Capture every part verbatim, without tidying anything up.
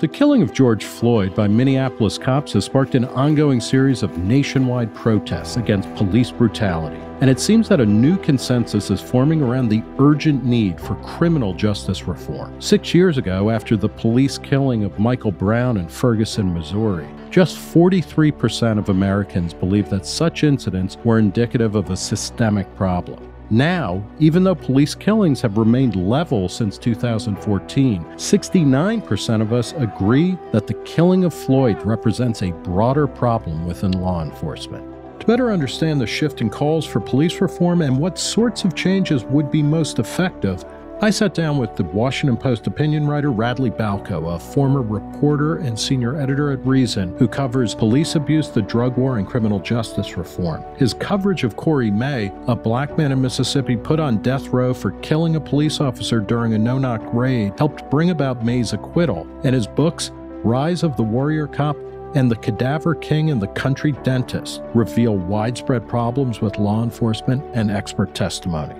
The killing of George Floyd by Minneapolis cops has sparked an ongoing series of nationwide protests against police brutality, and it seems that a new consensus is forming around the urgent need for criminal justice reform. Six years ago, after the police killing of Michael Brown in Ferguson, Missouri, just forty-three percent of Americans believed that such incidents were indicative of a systemic problem. Now, even though police killings have remained level since two thousand fourteen, sixty-nine percent of us agree that the killing of Floyd represents a broader problem within law enforcement. To better understand the shift in calls for police reform and what sorts of changes would be most effective, I sat down with the Washington Post opinion writer Radley Balko, a former reporter and senior editor at Reason, who covers police abuse, the drug war, and criminal justice reform. His coverage of Cory Maye, a black man in Mississippi put on death row for killing a police officer during a no-knock raid, helped bring about Maye's acquittal, and his books, Rise of the Warrior Cop and The Cadaver King and the Country Dentist, reveal widespread problems with law enforcement and expert testimony.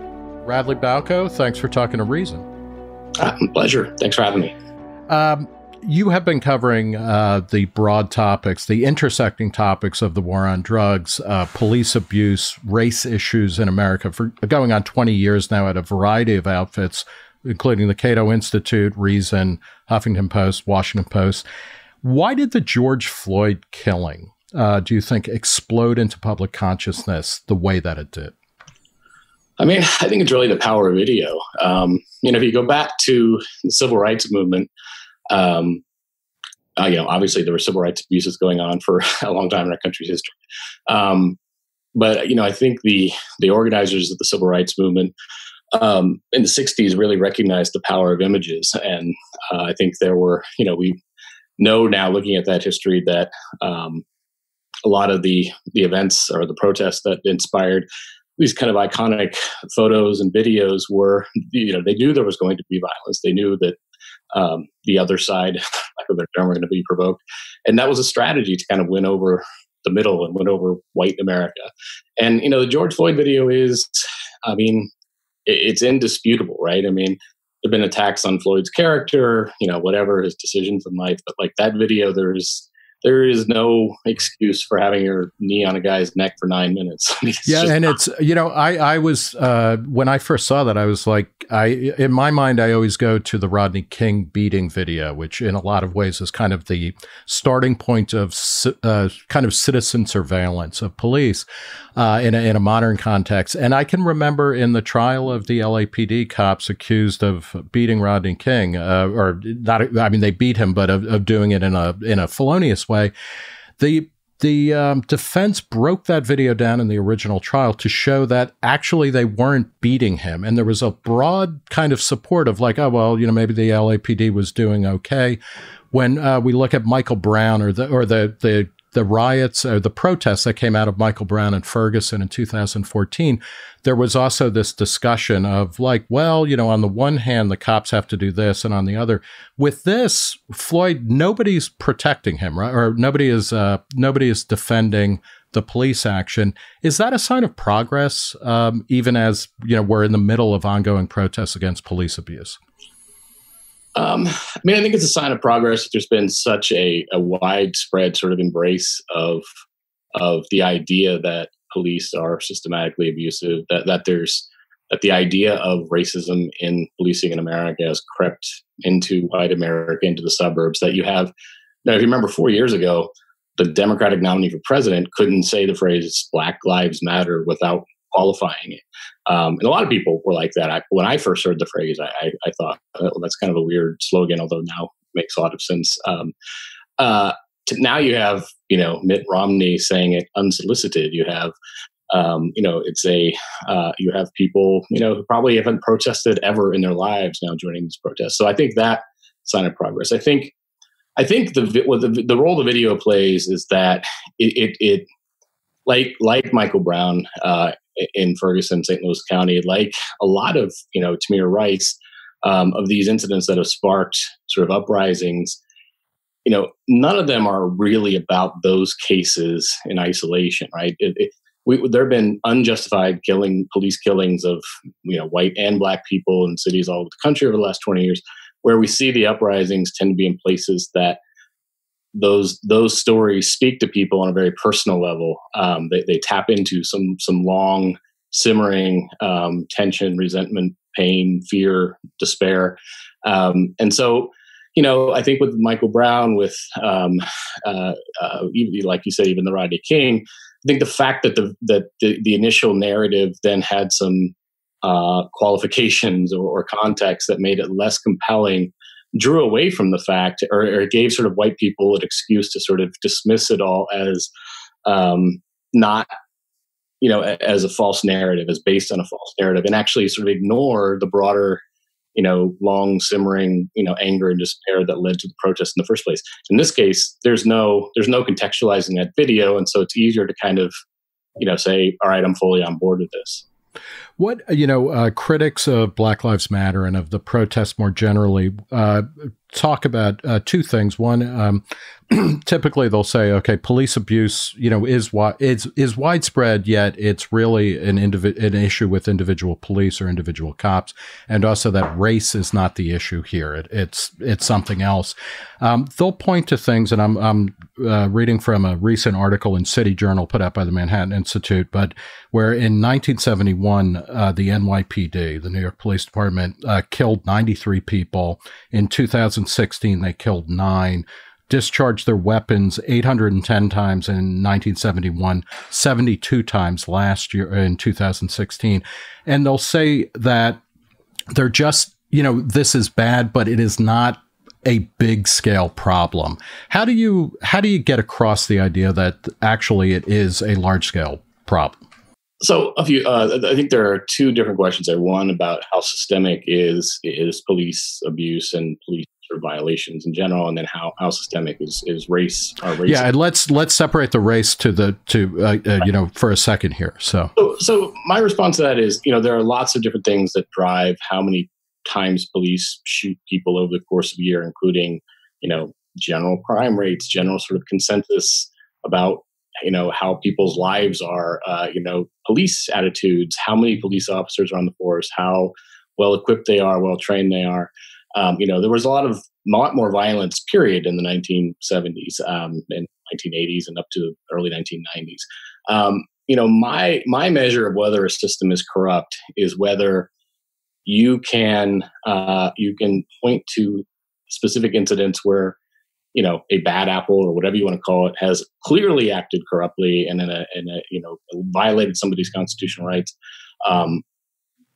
Radley Balko, thanks for talking to Reason. Uh, pleasure. Thanks for having me. Um, you have been covering uh, the broad topics, the intersecting topics of the war on drugs, uh, police abuse, race issues in America for going on twenty years now at a variety of outfits, including the Cato Institute, Reason, Huffington Post, Washington Post. Why did the George Floyd killing, uh, do you think, explode into public consciousness the way that it did? I mean, I think it's really the power of video. Um, you know, if you go back to the civil rights movement, um, uh, you know, obviously there were civil rights abuses going on for a long time in our country's history. Um, but, you know, I think the the organizers of the civil rights movement um, in the sixties really recognized the power of images. And uh, I think there were, you know, we know now looking at that history that um, a lot of the, the events or the protests that inspired these kind of iconic photos and videos were, you know, they knew there was going to be violence. They knew that um, the other side, like their term, were going to be provoked. And that was a strategy to kind of win over the middle and win over white America. And, you know, the George Floyd video is, I mean, it's indisputable, right? I mean, there have been attacks on Floyd's character, you know, whatever his decisions in life. But like that video, there's, there is no excuse for having your knee on a guy's neck for nine minutes. I mean, yeah, and it's, you know, I, I was, uh, when I first saw that, I was like, I in my mind, I always go to the Rodney King beating video, which in a lot of ways is kind of the starting point of uh, kind of citizen surveillance of police uh, in, a, in a modern context. And I can remember in the trial of the L A P D cops accused of beating Rodney King, uh, or not, I mean, they beat him, but of, of doing it in a, in a felonious way. way. The the um, defense broke that video down in the original trial to show that actually they weren't beating him. And there was a broad kind of support of like, oh, well, you know, maybe the L A P D was doing okay. When uh, we look at Michael Brown or the or the the the riots or the protests that came out of Michael Brown and Ferguson in two thousand fourteen, there was also this discussion of like, well, you know, on the one hand, the cops have to do this. And on the other, with this, Floyd, nobody's protecting him, right? Or nobody is uh, nobody is defending the police action. Is that a sign of progress, um, even as, you know, we're in the middle of ongoing protests against police abuse? Um, I mean, I think it's a sign of progress that there's been such a, a widespread sort of embrace of of the idea that police are systematically abusive, that, that there's that the idea of racism in policing in America has crept into white America, into the suburbs, that you have. Now, if you remember four years ago, the Democratic nominee for president couldn't say the phrase Black Lives Matter without qualifying it. Um, and a lot of people were like that. I, when I first heard the phrase, I, I, I thought, well, that's kind of a weird slogan, although now it makes a lot of sense. Um, uh, to, now you have, you know, Mitt Romney saying it unsolicited. You have, um, you know, it's a, uh, you have people, you know, who probably haven't protested ever in their lives now joining these protests. So I think that sign of progress. I think, I think the, well, the, the role the video plays is that it, it, it like, like Michael Brown, uh, in Ferguson, Saint Louis County, like a lot of, you know, Tamir Rice, um, of these incidents that have sparked sort of uprisings, you know, none of them are really about those cases in isolation, right? It, it, we, there have been unjustified killing, police killings of, you know, white and black people in cities all over the country over the last twenty years. where we see the uprisings tend to be in places that those those stories speak to people on a very personal level. Um, they, they tap into some some long simmering um, tension, resentment, pain, fear, despair, um, and so. You know, I think with Michael Brown, with um, uh, uh, like you said, even the Rodney King, I think the fact that the that the, the initial narrative then had some uh, qualifications or, or context that made it less compelling drew away from the fact, or, or gave sort of white people an excuse to sort of dismiss it all as um, not, you know, as a false narrative, as based on a false narrative, and actually sort of ignore the broader, you know, long simmering, you know, anger and despair that led to the protest in the first place. In this case, there's no, there's no contextualizing that video. And so it's easier to kind of, you know, say, all right, I'm fully on board with this. What, you know, uh, critics of Black Lives Matter and of the protests more generally uh, talk about uh, two things. One, um, typically they'll say, okay, police abuse, you know, is wi- is, is widespread, yet it's really an, indivi- an issue with individual police or individual cops, and also that race is not the issue here. It, it's it's something else. Um, they'll point to things, and I'm, I'm uh, reading from a recent article in City Journal put out by the Manhattan Institute, but where in nineteen seventy-one, Uh, the N Y P D, the New York Police Department, uh, killed ninety-three people. In two thousand sixteen, they killed nine, discharged their weapons eight hundred ten times in nineteen seventy-one, seventy-two times last year in two thousand sixteen. And they'll say that they're just, you know, this is bad, but it is not a big scale problem. How do you, how do you get across the idea that actually it is a large scale problem? So a few, uh, I think there are two different questions there. One about how systemic is is police abuse and police violations in general, and then how, how systemic is is race. Uh, race yeah, and let's let's separate the race to the to uh, uh, you know for a second here. So. so so my response to that is, you know, there are lots of different things that drive how many times police shoot people over the course of a year, including, you know, general crime rates, general sort of consensus about, you know, how people's lives are, uh, you know, police attitudes, how many police officers are on the force, how well equipped they are, well trained they are. Um, you know, there was a lot of a lot more violence period in the nineteen seventies um, and nineteen eighties and up to the early nineteen nineties. Um, you know, my my measure of whether a system is corrupt is whether you can uh, you can point to specific incidents where, you know, a bad apple or whatever you want to call it has clearly acted corruptly and in a, in a you know, violated somebody's constitutional rights, um,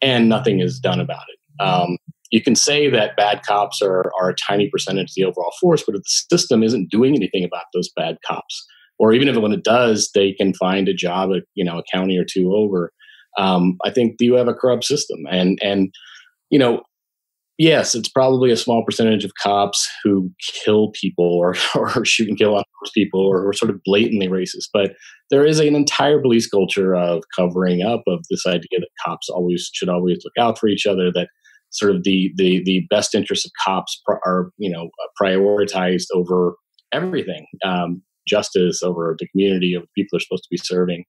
and nothing is done about it. Um, you can say that bad cops are, are a tiny percentage of the overall force, but if the system isn't doing anything about those bad cops, or even if when it does, they can find a job at, you know, a county or two over, um, I think you have a corrupt system. And, and, you know, yes, it's probably a small percentage of cops who kill people or, or shoot and kill people or, or sort of blatantly racist, but there is an entire police culture of covering up, of this idea that cops always should always look out for each other, that sort of the the, the best interests of cops are, you know, prioritized over everything, um, justice over the community, over the people they're supposed to be serving.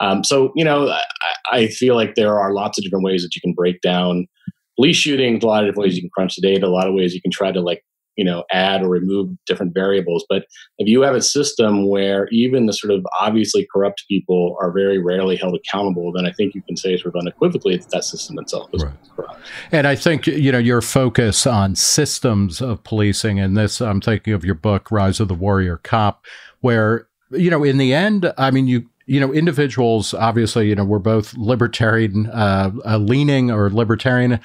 Um, so, you know, I, I feel like there are lots of different ways that you can break down police shootings, a lot of different ways you can crunch the data, a lot of ways you can try to, like, you know, add or remove different variables. But if you have a system where even the sort of obviously corrupt people are very rarely held accountable, then I think you can say sort of unequivocally that that system itself is right. corrupt. And I think, you know, your focus on systems of policing, and this, I'm thinking of your book, Rise of the Warrior Cop, where, you know, in the end, I mean, you You know, individuals, obviously, you know, we're both libertarian uh, uh, leaning or libertarian.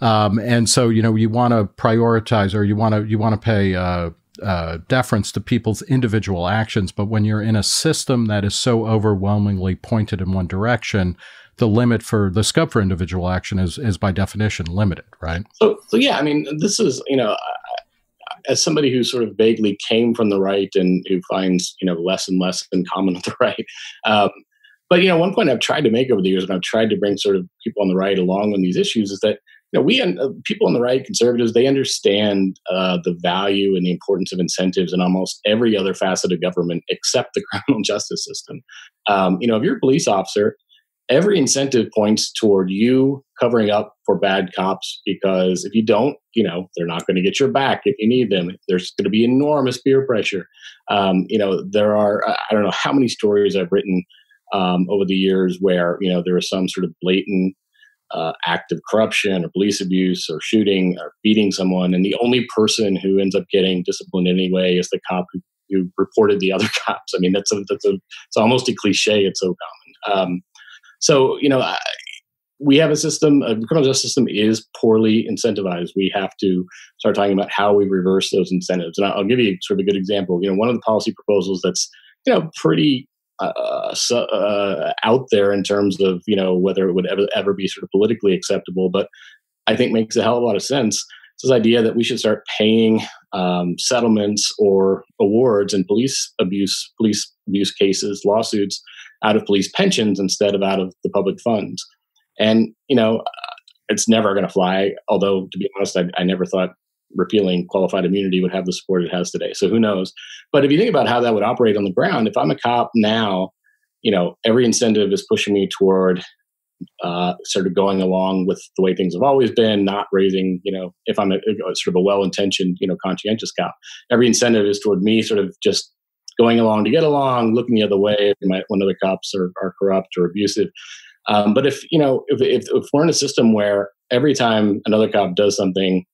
Um, and so, you know, you want to prioritize or you want to you want to pay uh, uh, deference to people's individual actions. But when you're in a system that is so overwhelmingly pointed in one direction, the limit for the scope for individual action is, is by definition limited. Right. So, so, yeah, I mean, this is, you know, I, as somebody who sort of vaguely came from the right and who finds, you know, less and less in common with the right. Um, but, you know, one point I've tried to make over the years, and I've tried to bring sort of people on the right along on these issues, is that, you know, we, uh, people on the right, conservatives, they understand uh, the value and the importance of incentives in almost every other facet of government except the criminal justice system. Um, you know, if you're a police officer, every incentive points toward you covering up for bad cops, because if you don't, you know, they're not going to get your back if you need them. There's going to be enormous peer pressure. Um, you know, there are, I don't know how many stories I've written um, over the years where, you know, there was some sort of blatant uh, act of corruption or police abuse or shooting or beating someone. And the only person who ends up getting disciplined anyway is the cop who, who reported the other cops. I mean, that's a, that's a, it's almost a cliche. It's so common. Um, so, you know, I, we have a system, a criminal justice system is poorly incentivized. We have to start talking about how we reverse those incentives. And I'll give you sort of a good example. You know, one of the policy proposals that's, you know, pretty uh, so, uh, out there in terms of, you know, whether it would ever, ever be sort of politically acceptable, but I think makes a hell of a lot of sense. It's this idea that we should start paying um, settlements or awards in police abuse, police abuse cases, lawsuits out of police pensions instead of out of the public funds. And, you know, it's never going to fly, although, to be honest, I, I never thought repealing qualified immunity would have the support it has today. So who knows? But if you think about how that would operate on the ground, if I'm a cop now, you know, every incentive is pushing me toward uh, sort of going along with the way things have always been, not raising, you know, if I'm a, a sort of a well-intentioned, you know, conscientious cop, every incentive is toward me sort of just going along to get along, looking the other way if my, when other cops are, are corrupt or abusive. Um, but if, you know, if, if, if we're in a system where every time another cop does something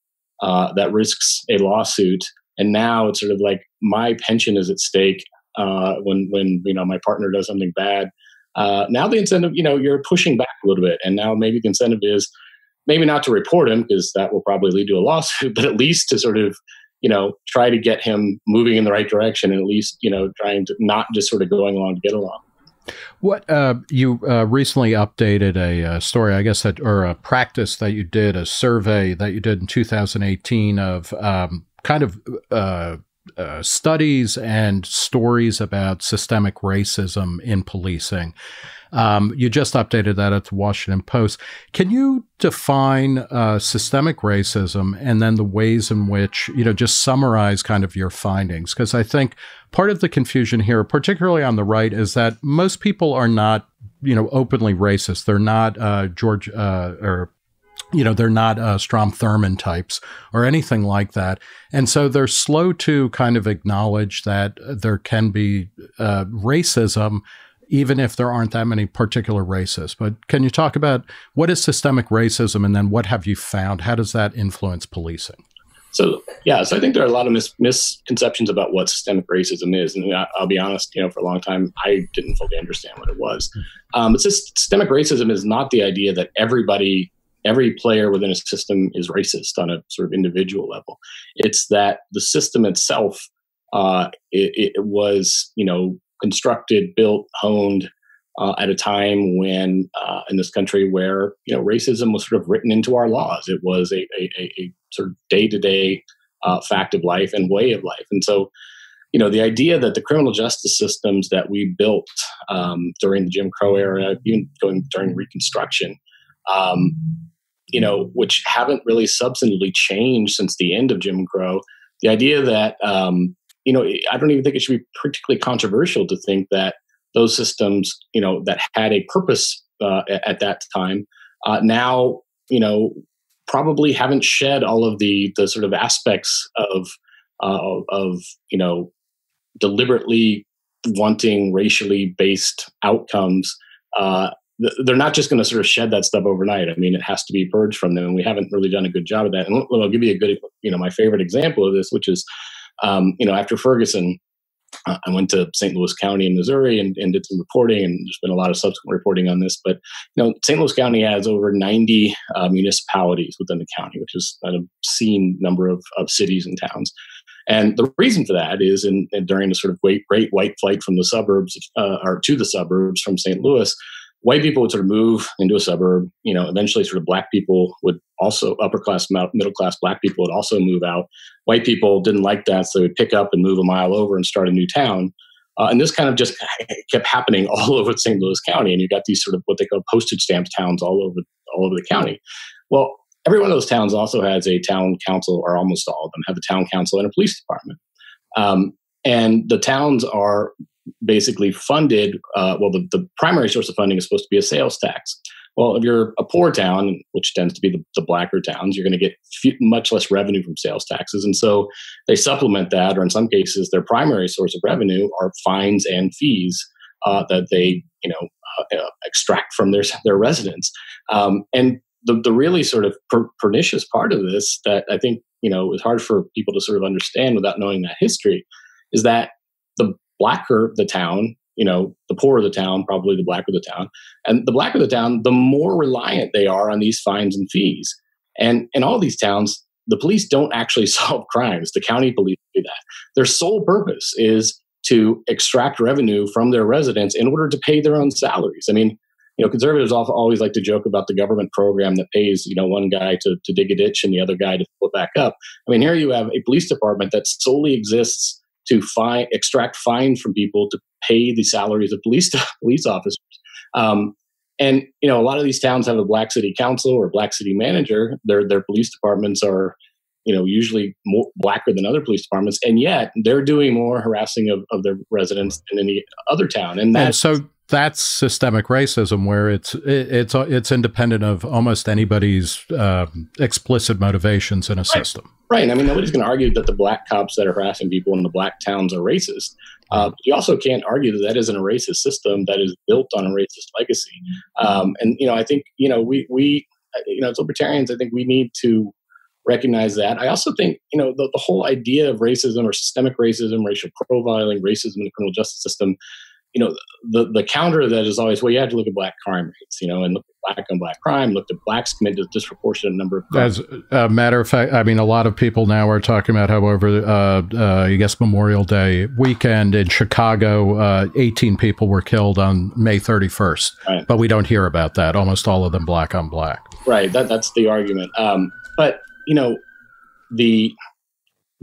uh, that risks a lawsuit, and now it's sort of like my pension is at stake uh, when, when, you know, my partner does something bad, uh, now the incentive, you know, you're pushing back a little bit. And now maybe the incentive is maybe not to report him, because that will probably lead to a lawsuit, but at least to sort of, you know, try to get him moving in the right direction, and at least, you know, trying to not just sort of going along to get along. What uh, you uh, recently updated a, a story, I guess, that, or a practice that you did, a survey that you did in two thousand eighteen of um, kind of uh, uh, studies and stories about systemic racism in policing. Um, you just updated that at the Washington Post. Can you define uh, systemic racism and then the ways in which, you know, just summarize kind of your findings? Because I think part of the confusion here, particularly on the right, is that most people are not, you know, openly racist. They're not uh, George uh, or You know, they're not uh, Strom Thurmond types or anything like that. And so they're slow to kind of acknowledge that there can be uh, racism, even if there aren't that many particular racists. But can you talk about what is systemic racism, and then what have you found? How does that influence policing? So, yeah, so I think there are a lot of mis misconceptions about what systemic racism is. And I, I'll be honest, you know, for a long time, I didn't fully understand what it was. Um, but systemic racism is not the idea that everybody... every player within a system is racist on a sort of individual level. It's that the system itself, uh, it, it was, you know, constructed, built, honed uh, at a time when uh, in this country where, you know, racism was sort of written into our laws. It was a, a, a sort of day-to-day uh, fact of life and way of life. And so, you know, the idea that the criminal justice systems that we built um, during the Jim Crow era, even going during Reconstruction, um, you know, which haven't really substantively changed since the end of Jim Crow, the idea that, um, you know, I don't even think it should be particularly controversial to think that those systems, you know, that had a purpose uh, at that time, uh, now, you know, probably haven't shed all of the the sort of aspects of, uh, of you know, deliberately wanting racially based outcomes. Uh, They're not just going to sort of shed that stuff overnight. I mean, it has to be purged from them, and we haven't really done a good job of that. And I'll give you a good, you know, my favorite example of this, which is, um, you know, after Ferguson, uh, I went to Saint Louis County in Missouri and, and did some reporting, and there's been a lot of subsequent reporting on this. But, you know, Saint Louis County has over ninety uh, municipalities within the county, which is an obscene number of, of cities and towns. And the reason for that is in, in during the sort of great, great white flight from the suburbs uh, or to the suburbs from Saint Louis, white people would sort of move into a suburb, you know, eventually sort of black people would also, upper class, middle class black people would also move out. White people didn't like that, so they would pick up and move a mile over and start a new town. Uh, and this kind of just kept happening all over Saint Louis County. And you got these sort of what they call postage stamp towns all over, all over the county. Well, every one of those towns also has a town council, or almost all of them have a town council and a police department. Um, and the towns are basically funded, uh, well, the, the primary source of funding is supposed to be a sales tax. Well, if you're a poor town, which tends to be the, the blacker towns, you're going to get few, much less revenue from sales taxes. And so they supplement that, or in some cases, their primary source of revenue are fines and fees uh, that they, you know, uh, extract from their, their residents. Um, and the, the really sort of per- pernicious part of this that I think, you know, is hard for people to sort of understand without knowing that history is that the blacker the town, you know, the poorer the town, probably the blacker the town. And the blacker the town, the more reliant they are on these fines and fees. And in all these towns, the police don't actually solve crimes. The county police do that. Their sole purpose is to extract revenue from their residents in order to pay their own salaries. I mean, you know, conservatives always like to joke about the government program that pays, you know, one guy to, to dig a ditch and the other guy to fill it back up. I mean, here you have a police department that solely exists to fine, extract fines from people to pay the salaries of police police officers. Um, and, you know, a lot of these towns have a black city council or black city manager. Their their police departments are, you know, usually more blacker than other police departments. And yet they're doing more harassing of, of their residents than any other town. And, that, and so that's systemic racism where it's it, it's it's independent of almost anybody's uh, explicit motivations in a right. system. Right. I mean, nobody's going to argue that the black cops that are harassing people in the black towns are racist. Uh, but you also can't argue that that isn't a racist system that is built on a racist legacy. Um, and, you know, I think, you know, we, we, you know, as libertarians, I think we need to recognize that. I also think, you know, the, the whole idea of racism or systemic racism, racial profiling, racism in the criminal justice system, you know, the, the counter to that is always, well, you have to look at black crime rates, you know, and look at black on black crime, look at blacks commit a disproportionate number of crimes. As a matter of fact, I mean, a lot of people now are talking about, however, uh, uh, I guess Memorial Day weekend in Chicago, uh, eighteen people were killed on May thirty-first, right. But we don't hear about that. Almost all of them black on black. Right. That, that's the argument. Um, but, you know, the...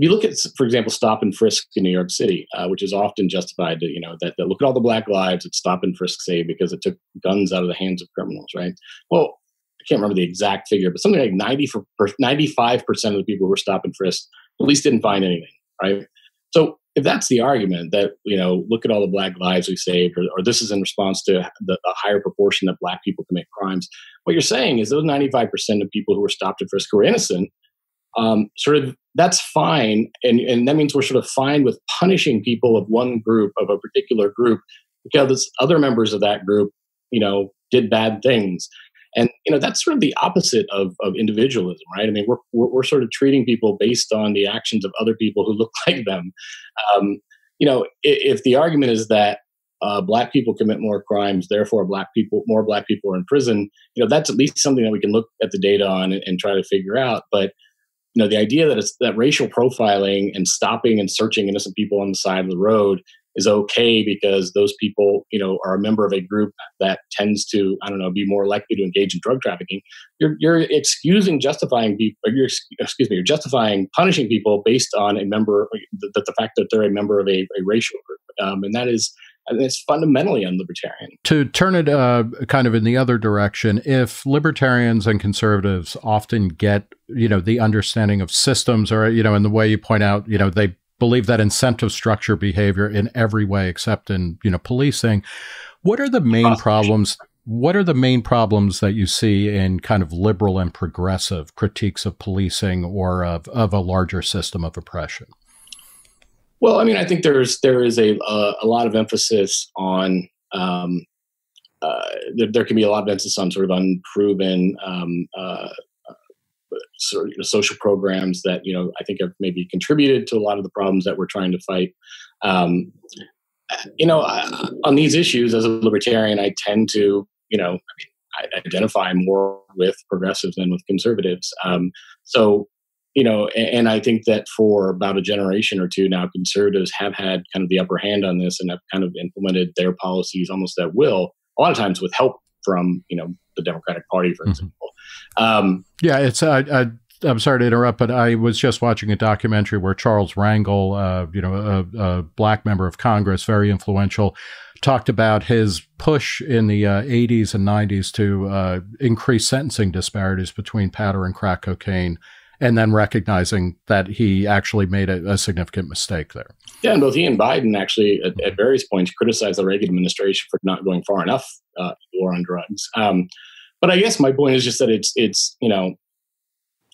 You look at, for example, stop and frisk in New York City, uh, which is often justified to, you know, that, that look at all the black lives that stop and frisk saved because it took guns out of the hands of criminals, right? Well, I can't remember the exact figure, but something like ninety for, ninety-five percent of the people who were stop and frisked at least didn't find anything, right? So if that's the argument that, you know, look at all the black lives we saved, or, or this is in response to the, the higher proportion that black people commit crimes, what you're saying is those ninety-five percent of people who were stopped and frisked who were innocent, Um, sort of that's fine. And, and that means we're sort of fine with punishing people of one group, of a particular group, because other members of that group, you know, did bad things. And, you know, that's sort of the opposite of, of individualism, right? I mean, we're, we're, we're sort of treating people based on the actions of other people who look like them. Um, you know, if, if the argument is that uh, black people commit more crimes, therefore black people, more black people are in prison, you know, that's at least something that we can look at the data on and, and try to figure out. But, you know, the idea that it's that racial profiling and stopping and searching innocent people on the side of the road is okay because those people, you know, are a member of a group that tends to, I don't know, be more likely to engage in drug trafficking. You're, you're excusing, justifying people, or you're, excuse me, you're justifying punishing people based on a member, that the, the fact that they're a member of a, a racial group. Um, and that is, and it's fundamentally unlibertarian. To turn it uh, kind of in the other direction, if libertarians and conservatives often get, you know, the understanding of systems or, you know, in the way you point out, you know, they believe that incentive structure behavior in every way except in, you know, policing. What are the main problems? What are the main problems that you see in kind of liberal and progressive critiques of policing or of, of a larger system of oppression? Well, I mean, I think there's there is a uh, a lot of emphasis on um, uh, there, there can be a lot of emphasis on sort of unproven um, uh, sort of social programs that, you know, I think have maybe contributed to a lot of the problems that we're trying to fight. Um, you know, I, on these issues, as a libertarian, I tend to, you know, I mean, I identify more with progressives than with conservatives. Um, so. You know, and I think that for about a generation or two now, conservatives have had kind of the upper hand on this and have kind of implemented their policies almost at will, a lot of times with help from, you know, the Democratic Party, for example. Mm-hmm. Um, yeah, it's I, I, I'm sorry to interrupt, but I was just watching a documentary where Charles Rangel, uh, you know, a, a black member of Congress, very influential, talked about his push in the uh, eighties and nineties to uh, increase sentencing disparities between powder and crack cocaine and then recognizing that he actually made a, a significant mistake there. Yeah, and both he and Biden actually, at, at various points, criticized the Reagan administration for not going far enough uh, war on drugs. Um, but I guess my point is just that it's it's you know,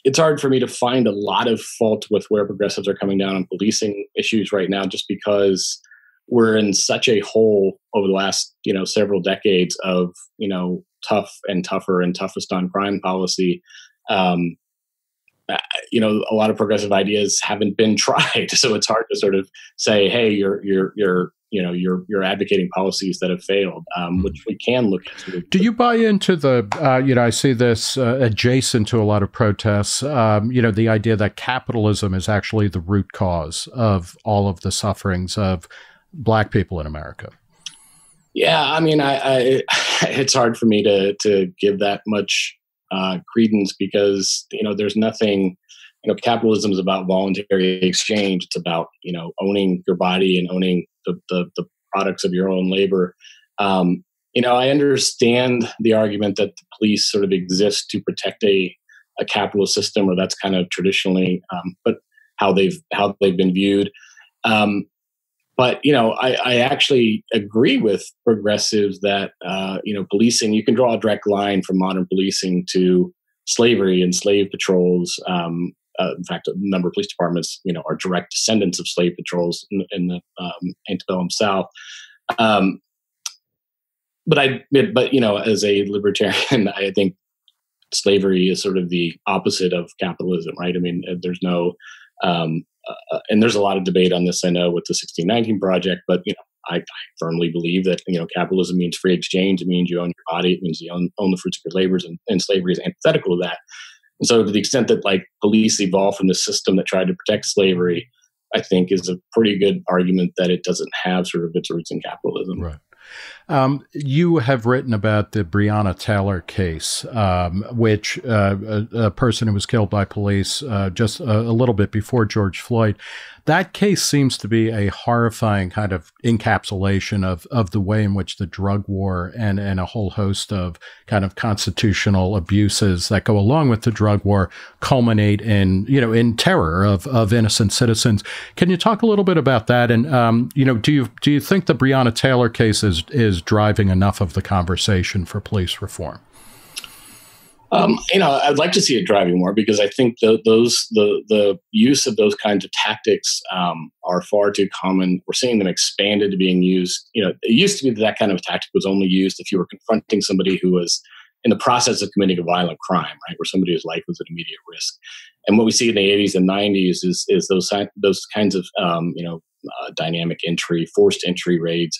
it's hard for me to find a lot of fault with where progressives are coming down on policing issues right now, just because we're in such a hole over the last you know several decades of you know tough and tougher and toughest on crime policy. Um, Uh, you know, a lot of progressive ideas haven't been tried, so it's hard to sort of say, "Hey, you're you're you're you know you're you're advocating policies that have failed," um, which we can look at. Do you buy into the uh, you know I see this uh, adjacent to a lot of protests, um, you know, the idea that capitalism is actually the root cause of all of the sufferings of Black people in America? Yeah, I mean, I, I it's hard for me to to give that much Uh, credence, because you know there's nothing, you know capitalism is about voluntary exchange. It's about you know owning your body and owning the the, the products of your own labor. Um, you know I understand the argument that the police sort of exist to protect a a capitalist system, or that's kind of traditionally, um, but how they've how they've been viewed. Um, But, you know, I, I actually agree with progressives that, uh, you know, policing, you can draw a direct line from modern policing to slavery and slave patrols. Um, uh, in fact, a number of police departments, you know, are direct descendants of slave patrols in, in the um, antebellum South. Um, but, I, but, you know, as a libertarian, I think slavery is sort of the opposite of capitalism, right? I mean, there's no... Um, Uh, and there's a lot of debate on this, I know, with the sixteen nineteen Project, but, you know, I, I firmly believe that, you know, capitalism means free exchange. It means you own your body. It means you own, own the fruits of your labors, and, and slavery is antithetical to that. And so to the extent that, like, police evolved from the system that tried to protect slavery, I think is a pretty good argument that it doesn't have sort of its roots in capitalism. Right. Um, you have written about the Breonna Taylor case, um, which uh, a, a person who was killed by police uh, just a, a little bit before George Floyd. That case seems to be a horrifying kind of encapsulation of, of the way in which the drug war and, and a whole host of kind of constitutional abuses that go along with the drug war culminate in, you know, in terror of, of innocent citizens. Can you talk a little bit about that? And, um, you know, do you, do you think the Breonna Taylor case is, is driving enough of the conversation for police reform? Um, you know, I'd like to see it driving more, because I think the, those the the use of those kinds of tactics um, are far too common. We're seeing them expanded to being used. You know, it used to be that that kind of tactic was only used if you were confronting somebody who was in the process of committing a violent crime, right, where somebody whose life was at immediate risk. And what we see in the eighties and nineties is is those those kinds of um, you know uh, dynamic entry, forced entry raids,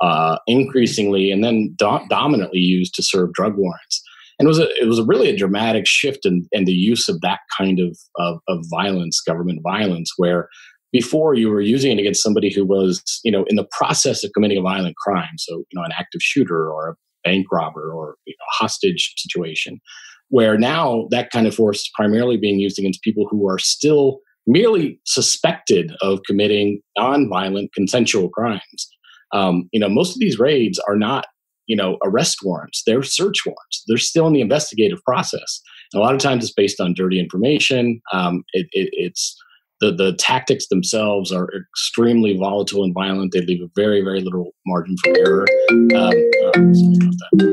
uh, increasingly and then do dominantly used to serve drug warrants. And it was a, it was a really a dramatic shift in, in the use of that kind of, of of violence, government violence, where before you were using it against somebody who was, you know, in the process of committing a violent crime, so you know, an active shooter or a bank robber or you know, a hostage situation, where now that kind of force is primarily being used against people who are still merely suspected of committing nonviolent consensual crimes. Um, you know, most of these raids are not, you know, arrest warrants, they're search warrants. They're still in the investigative process. And a lot of times it's based on dirty information. Um, it, it, it's the, the tactics themselves are extremely volatile and violent. They leave a very, very little margin for error. Um, uh, sorry about that.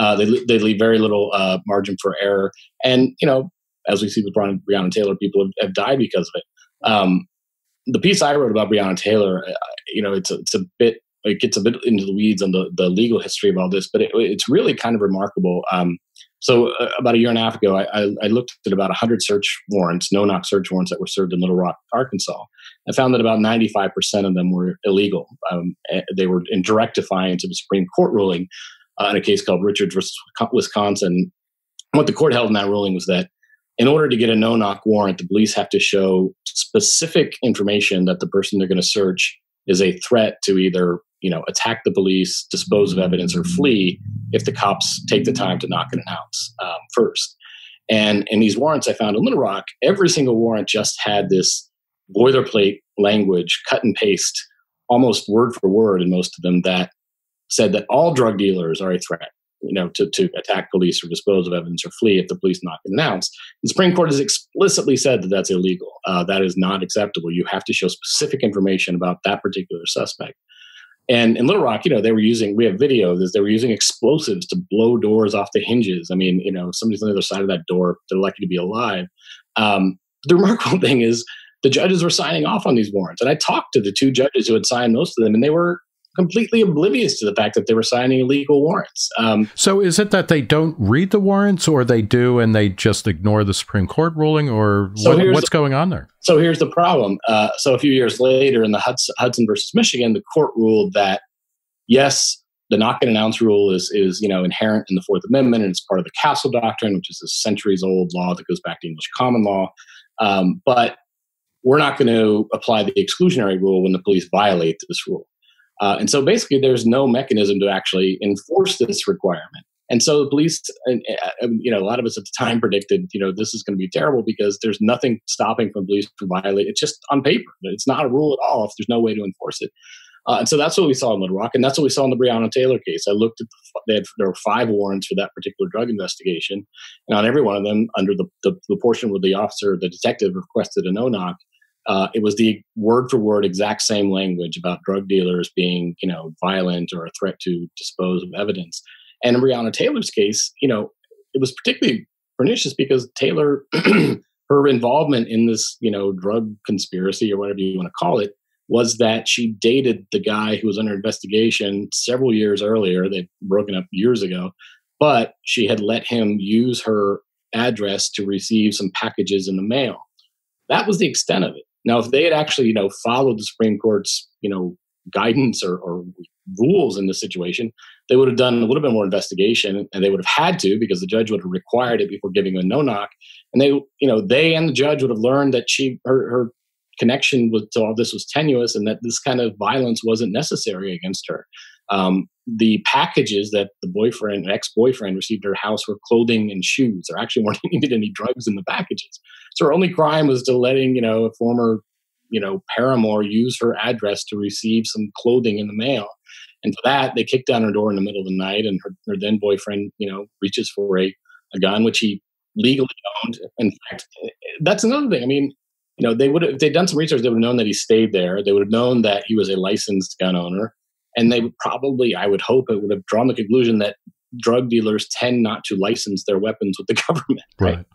Uh, they, they leave very little uh, margin for error. And, you know, as we see with Breonna, Breonna Taylor, people have, have died because of it. Um, the piece I wrote about Breonna Taylor, uh, you know, it's a, it's a bit, it gets a bit into the weeds on the, the legal history of all this, but it, it's really kind of remarkable. Um, so uh, about a year and a half ago, I, I, I looked at about one hundred search warrants, no-knock search warrants that were served in Little Rock, Arkansas. I found that about ninety-five percent of them were illegal. Um, they were in direct defiance of a Supreme Court ruling uh, in a case called Richard v. Wisconsin. What the court held in that ruling was that in order to get a no-knock warrant, the police have to show specific information that the person they're going to search is a threat to either you know, attack the police, dispose of evidence, or flee if the cops take the time to knock and announce um, first. And in these warrants I found in Little Rock, every single warrant just had this boilerplate language, cut and paste, almost word for word in most of them, that said that all drug dealers are a threat. you know, to, to attack police or dispose of evidence or flee if the police not announced. The Supreme Court has explicitly said that that's illegal. Uh, that is not acceptable. You have to show specific information about that particular suspect. And in Little Rock, you know, they were using, we have video of this, they were using explosives to blow doors off the hinges. I mean, you know, somebody's on the other side of that door, they're lucky to be alive. Um, the remarkable thing is the judges were signing off on these warrants. And I talked to the two judges who had signed most of them, and they were completely oblivious to the fact that they were signing illegal warrants. Um, so is it that they don't read the warrants, or they do and they just ignore the Supreme Court ruling, or so what, what's going on there? So here's the problem. Uh, so a few years later in the Hudson, Hudson versus Michigan, the court ruled that, yes, the knock and announce rule is, is you know, inherent in the Fourth Amendment, and it's part of the Castle Doctrine, which is a centuries-old law that goes back to English common law. Um, but we're not going to apply the exclusionary rule when the police violate this rule. Uh, and so basically there's no mechanism to actually enforce this requirement. And so the police, and, and, you know, a lot of us at the time predicted, you know, this is going to be terrible because there's nothing stopping from police from violating. It's just on paper. It's not a rule at all if there's no way to enforce it. Uh, and so that's what we saw in Little Rock. And that's what we saw in the Breonna Taylor case. I looked at, the, they had, there were five warrants for that particular drug investigation. And on every one of them, under the, the, the portion where the officer, the detective requested a no-knock, Uh, it was the word-for-word exact same language about drug dealers being, you know, violent or a threat to dispose of evidence. And in Breonna Taylor's case, you know, it was particularly pernicious because Taylor, her involvement in this, you know, drug conspiracy or whatever you want to call it, was that she dated the guy who was under investigation several years earlier. They'd broken up years ago, but she had let him use her address to receive some packages in the mail. That was the extent of it. Now, if they had actually, you know, followed the Supreme Court's, you know, guidance or, or rules in this situation, they would have done a little bit more investigation, and they would have had to because the judge would have required it before giving a no-knock. And they, you know, they and the judge would have learned that she, her, her connection with, to all this was tenuous, and that this kind of violence wasn't necessary against her. Um, the packages that the boyfriend, ex-boyfriend received at her house were clothing and shoes. There actually weren't even any drugs in the packages. So her only crime was to letting, you know, a former, you know, paramour use her address to receive some clothing in the mail. And for that, they kicked down her door in the middle of the night, and her, her then boyfriend, you know, reaches for a, a gun, which he legally owned. In fact, that's another thing. I mean, you know, they would have, if they'd done some research, they would have known that he stayed there. They would have known that he was a licensed gun owner. And they would probably, I would hope, it would have drawn the conclusion that drug dealers tend not to license their weapons with the government. Right. Right.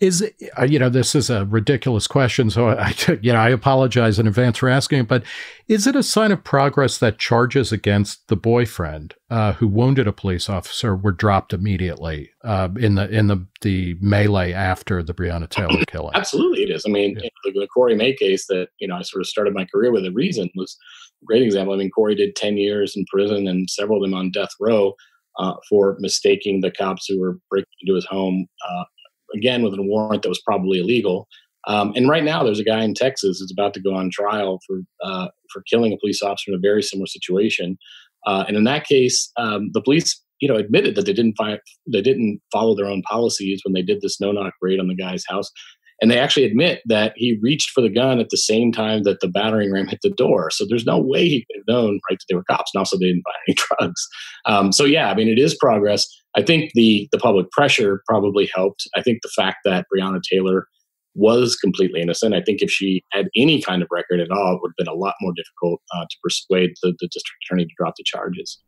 Is it, you know, this is a ridiculous question, so I, you know, I apologize in advance for asking it, but is it a sign of progress that charges against the boyfriend uh, who wounded a police officer were dropped immediately uh, in the in the the melee after the Breonna Taylor killing? Absolutely, it is. I mean, yeah. You know, the, the Cory Maye case that you know I sort of started my career with, the Reason, was a great example. I mean, Cory did ten years in prison and several of them on death row uh, for mistaking the cops who were breaking into his home. Uh, Again, with a warrant that was probably illegal. Um, and right now, there's a guy in Texas who's about to go on trial for uh, for killing a police officer in a very similar situation. Uh, and in that case, um, the police, you know, admitted that they didn't fi- they didn't follow their own policies when they did this no-knock raid on the guy's house. And they actually admit that he reached for the gun at the same time that the battering ram hit the door. So there's no way he could have known, right, that they were cops. And also, they didn't find any drugs. Um, so, yeah, I mean, it is progress. I think the the public pressure probably helped. I think the fact that Breonna Taylor was completely innocent, I think if she had any kind of record at all, it would have been a lot more difficult uh, to persuade the, the district attorney to drop the charges.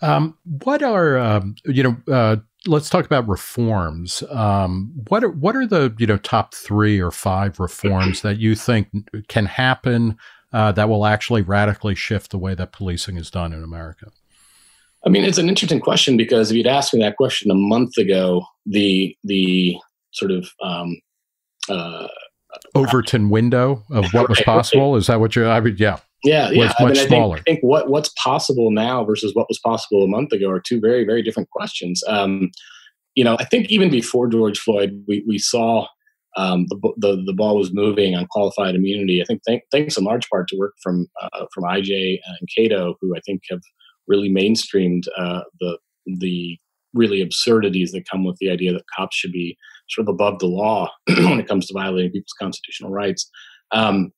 Um, what are, um, you know, uh, let's talk about reforms. Um, what are, what are the, you know, top three or five reforms that you think can happen uh, that will actually radically shift the way that policing is done in America? I mean, it's an interesting question, because if you'd asked me that question a month ago, the the sort of um, uh, Overton window of what right, was possible, right. Is that what you're, I mean, yeah. Yeah, yeah. I, mean, I, think, I think what what's possible now versus what was possible a month ago are two very, very different questions. Um, you know, I think even before George Floyd, we we saw um, the, the the ball was moving on qualified immunity. I think th thanks in large part to work from uh, from I J and Cato, who I think have really mainstreamed uh, the the really absurdities that come with the idea that cops should be sort of above the law when it comes to violating people's constitutional rights. Um,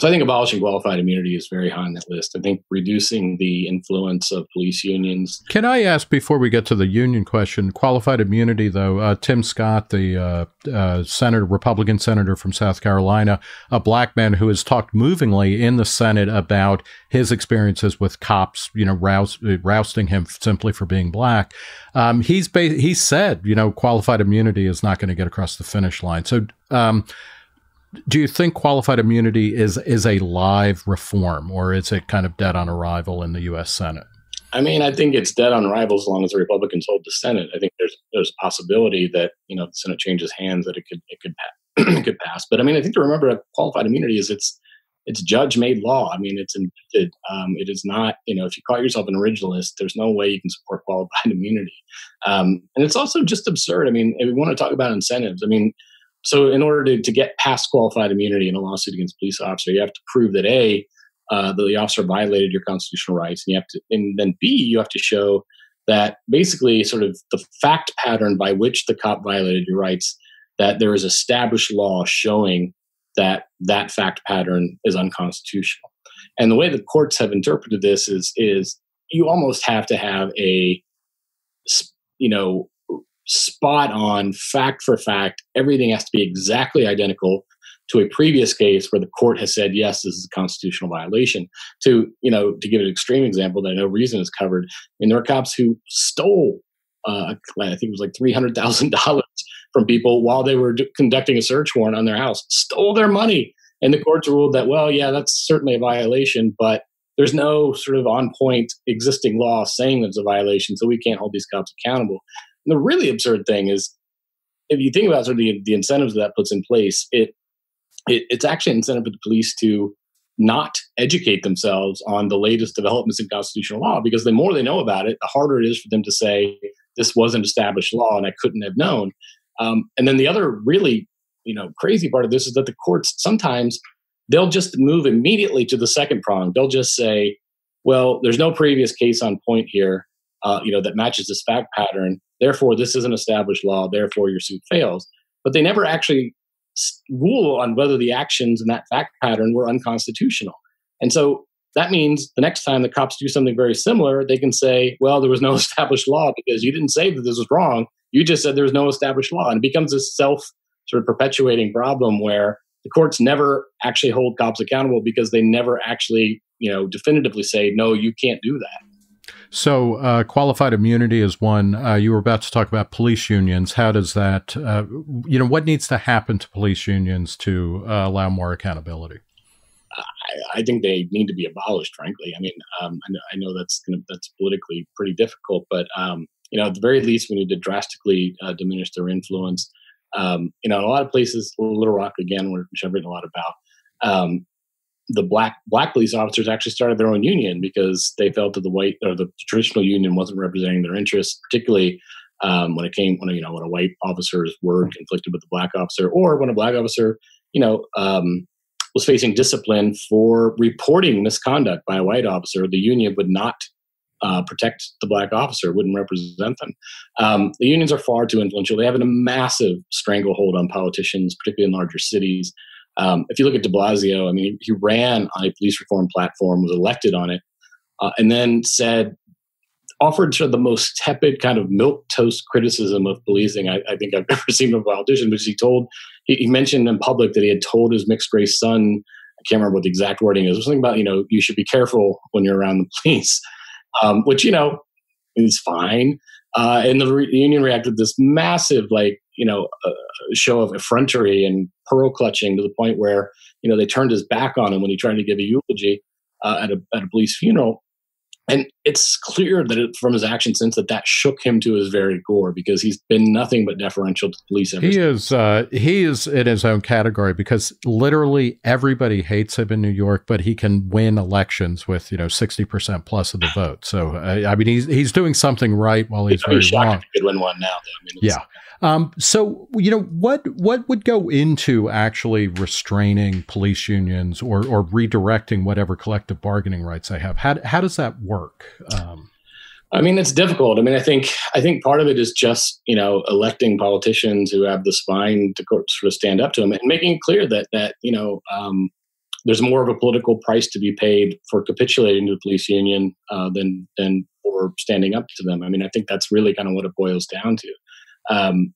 So I think abolishing qualified immunity is very high on that list. I think reducing the influence of police unions. Can I ask, before we get to the union question, qualified immunity, though, uh, Tim Scott, the uh, uh, senator, Republican senator from South Carolina, a black man who has talked movingly in the Senate about his experiences with cops, you know, roust, rousting him simply for being black. Um, he's ba- he said, you know, qualified immunity is not going to get across the finish line. So um do you think qualified immunity is is a live reform, or is it kind of dead on arrival in the U S Senate? I mean, I think it's dead on arrival as long as the Republicans hold the Senate. I think there's there's a possibility that, you know, the Senate changes hands, that it could it could pass, it could pass. But I mean, I think to remember that qualified immunity is it's it's judge made law. I mean, it's invented. Um, it is not, you know, if you call yourself an originalist, there's no way you can support qualified immunity. Um, and it's also just absurd. I mean, if we want to talk about incentives, I mean. So in order to, to get past qualified immunity in a lawsuit against a police officer, you have to prove that, A, uh, that the officer violated your constitutional rights. And you have to, and then B, you have to show that basically sort of the fact pattern by which the cop violated your rights, that there is established law showing that that fact pattern is unconstitutional. And the way the courts have interpreted this is, is you almost have to have a, you know, spot on, fact for fact, everything has to be exactly identical to a previous case where the court has said, yes, this is a constitutional violation. To, you know, to give an extreme example that I know Reason is covered, and there are cops who stole, uh, I think it was like three hundred thousand dollars from people while they were d- conducting a search warrant on their house, stole their money. And the courts ruled that, well, yeah, that's certainly a violation, but there's no sort of on point existing law saying that it's a violation, so we can't hold these cops accountable. The really absurd thing is, if you think about sort of the, the incentives that, that puts in place, it, it it's actually an incentive for the police to not educate themselves on the latest developments in constitutional law, because the more they know about it, the harder it is for them to say, this wasn't established law and I couldn't have known. Um, and then the other really, you know, crazy part of this is that the courts sometimes, they'll just move immediately to the second prong. They'll just say, well, there's no previous case on point here, uh, you know, that matches this fact pattern. Therefore, this isn't established law. Therefore, your suit fails. But they never actually rule on whether the actions in that fact pattern were unconstitutional. And so that means the next time the cops do something very similar, they can say, well, there was no established law because you didn't say that this was wrong. You just said there was no established law. And it becomes this self sort of perpetuating problem where the courts never actually hold cops accountable because they never actually, you know, definitively say, no, you can't do that. So uh, qualified immunity is one. Uh, you were about to talk about police unions. How does that, uh, you know, what needs to happen to police unions to uh, allow more accountability? I, I think they need to be abolished, frankly. I mean, um, I, know, I know that's gonna, that's politically pretty difficult, but, um, you know, at the very least, we need to drastically uh, diminish their influence. Um, you know, in a lot of places, Little Rock, again, which I've written a lot about, um, the black black police officers actually started their own union because they felt that the white or the traditional union wasn't representing their interests, particularly um, when it came when you know when a white officer's word conflicted with the black officer, or when a black officer you know um, was facing discipline for reporting misconduct by a white officer. The union would not uh, protect the black officer, wouldn't represent them. Um, the unions are far too influential. They have a massive stranglehold on politicians, particularly in larger cities. Um, if you look at de Blasio, I mean, he ran on a police reform platform, was elected on it, uh, and then said, offered sort of the most tepid kind of milquetoast criticism of policing I, I think I've ever seen from a politician, which he told, he, he mentioned in public that he had told his mixed-race son, I can't remember what the exact wording is, something about, you know, you should be careful when you're around the police, um, which, you know, is fine. Uh, and the, re- the union reacted to this massive, like, you know, uh, show of effrontery and pearl clutching to the point where, you know, they turned his back on him when he tried to give a eulogy uh, at a at a police funeral. And it's clear that it, from his action since that that shook him to his very core, because he's been nothing but deferential to police. Ever he since. is uh, he is in his own category, because literally everybody hates him in New York, but he can win elections with, you know, sixty percent plus of the vote. So, uh, I mean, he's he's doing something right while he's very wrong. He could win one now, though. I mean, yeah. Um, so, you know, what what would go into actually restraining police unions or or redirecting whatever collective bargaining rights they have? How how does that work? Um, I mean, it's difficult. I mean, I think I think part of it is just, you know, electing politicians who have the spine to sort of stand up to them and making it clear that that, you know, um, there's more of a political price to be paid for capitulating to the police union uh, than than for standing up to them. I mean, I think that's really kind of what it boils down to. Um,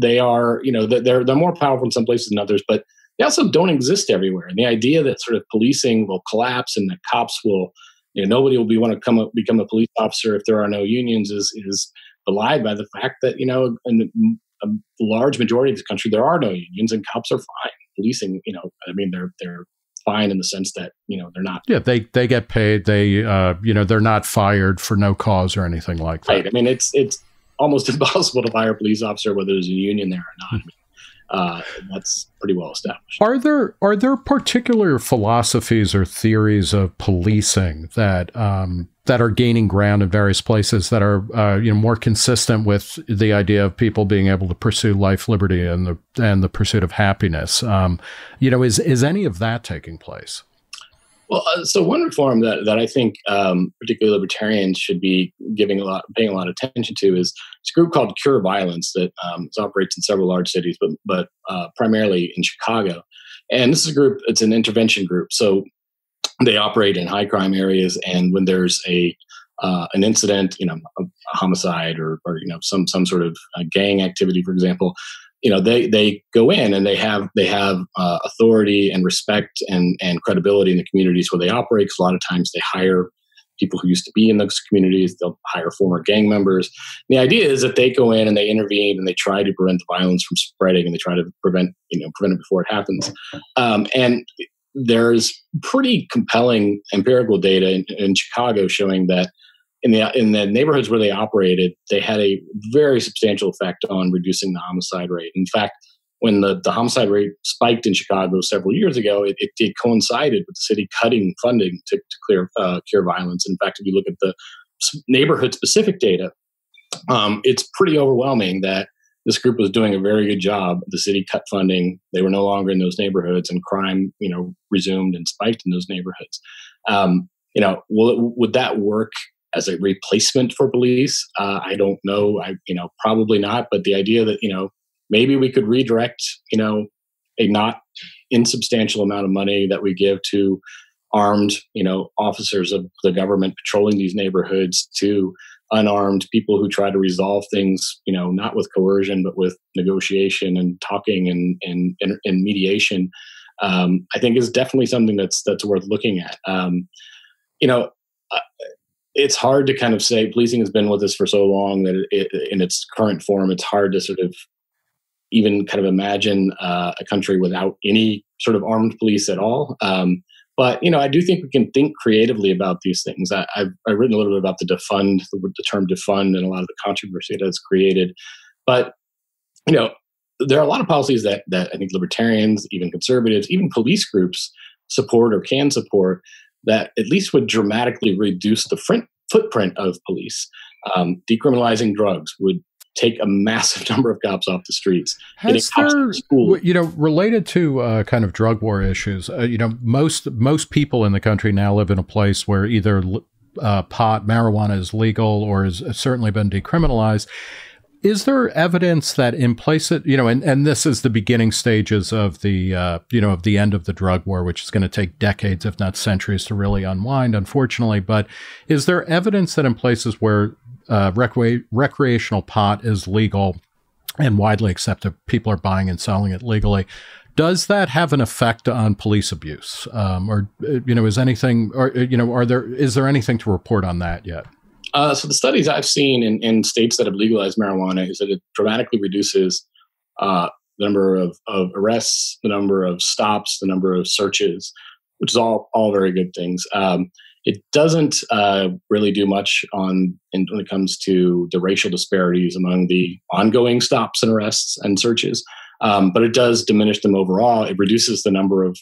they are, you know, they're they're more powerful in some places than others, but they also don't exist everywhere. And the idea that sort of policing will collapse and that cops will, you know, nobody will be want to come up, become a police officer if there are no unions is is belied by the fact that, you know, in the, a large majority of the country there are no unions and cops are fine. Policing, you know, I mean, they're they're fine in the sense that, you know, they're not. Yeah, they they get paid. They, uh, you know, they're not fired for no cause or anything like that. Right. I mean, it's it's almost impossible to fire a police officer whether there's a union there or not. I mean, uh, that's pretty well established. Are there are there particular philosophies or theories of policing that um, that are gaining ground in various places that are uh, you know, more consistent with the idea of people being able to pursue life, liberty, and the and the pursuit of happiness? Um, you know, is is any of that taking place? Well, uh, so one reform that, that I think um, particularly libertarians should be giving a lot, paying a lot of attention to is this group called Cure Violence that um, operates in several large cities, but but uh, primarily in Chicago. And this is a group; it's an intervention group, so they operate in high crime areas. And when there's a uh, an incident, you know, a, a homicide or or you know some some sort of uh, gang activity, for example. You know, they they go in and they have they have uh, authority and respect and and credibility in the communities where they operate. Because a lot of times they hire people who used to be in those communities. They'll hire former gang members. And the idea is that they go in and they intervene and they try to prevent the violence from spreading and they try to prevent you know prevent it before it happens. Um, and there's pretty compelling empirical data in, in Chicago showing that. In the, in the neighborhoods where they operated, they had a very substantial effect on reducing the homicide rate. In fact, when the, the homicide rate spiked in Chicago several years ago, it, it, it coincided with the city cutting funding to, to clear, uh, cure violence. In fact, if you look at the neighborhood-specific data, um, it's pretty overwhelming that this group was doing a very good job. The city cut funding. They were no longer in those neighborhoods, and crime, you know, resumed and spiked in those neighborhoods. Um, you know, will it, would that work as a replacement for police? Uh, I don't know. I, you know, probably not. But the idea that, you know, maybe we could redirect, you know, a not insubstantial amount of money that we give to armed, you know, officers of the government patrolling these neighborhoods to unarmed people who try to resolve things, you know, not with coercion, but with negotiation and talking and, and, and, and mediation, um, I think is definitely something that's, that's worth looking at. Um, you know, uh, It's hard to kind of say policing has been with us for so long that it, it, in its current form, it's hard to sort of even kind of imagine uh, a country without any sort of armed police at all. Um, but, you know, I do think we can think creatively about these things. I, I've, I've written a little bit about the defund, the, the term defund and a lot of the controversy that it's created. But, you know, there are a lot of policies that, that I think libertarians, even conservatives, even police groups support or can support that at least would dramatically reduce the front, footprint of police. Um, decriminalizing drugs would take a massive number of cops off the streets. Has there, you know, related to uh, kind of drug war issues, uh, you know, most most people in the country now live in a place where either uh, pot, marijuana is legal or has certainly been decriminalized. Is there evidence that in place, you know, and, and this is the beginning stages of the, uh, you know, of the end of the drug war, which is going to take decades, if not centuries, to really unwind, unfortunately. But is there evidence that in places where uh, recre recreational pot is legal and widely accepted, people are buying and selling it legally, does that have an effect on police abuse? Um, or, you know, is anything, or, you know, are there, is there anything to report on that yet? Uh, so the studies I've seen in, in states that have legalized marijuana is that it dramatically reduces uh, the number of, of arrests, the number of stops, the number of searches, which is all all very good things. Um, it doesn't uh, really do much on in, when it comes to the racial disparities among the ongoing stops and arrests and searches, um, but it does diminish them overall. It reduces the number of